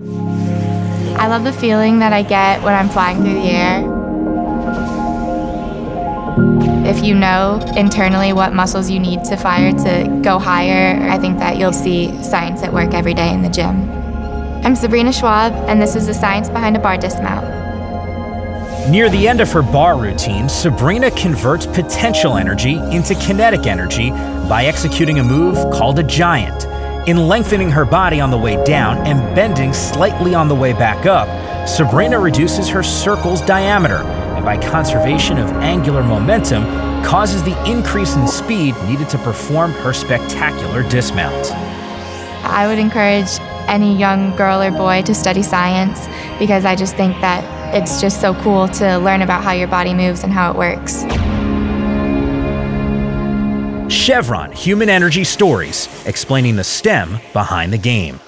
I love the feeling that I get when I'm flying through the air. If you know internally what muscles you need to fire to go higher, I think that you'll see science at work every day in the gym. I'm Sabrina Schwab, and this is the science behind a bar dismount. Near the end of her bar routine, Sabrina converts potential energy into kinetic energy by executing a move called a giant. In lengthening her body on the way down and bending slightly on the way back up, Sabrina reduces her circle's diameter and by conservation of angular momentum, causes the increase in speed needed to perform her spectacular dismount. I would encourage any young girl or boy to study science because I just think that it's just so cool to learn about how your body moves and how it works. Chevron Human Energy Stories, explaining the STEM behind the game.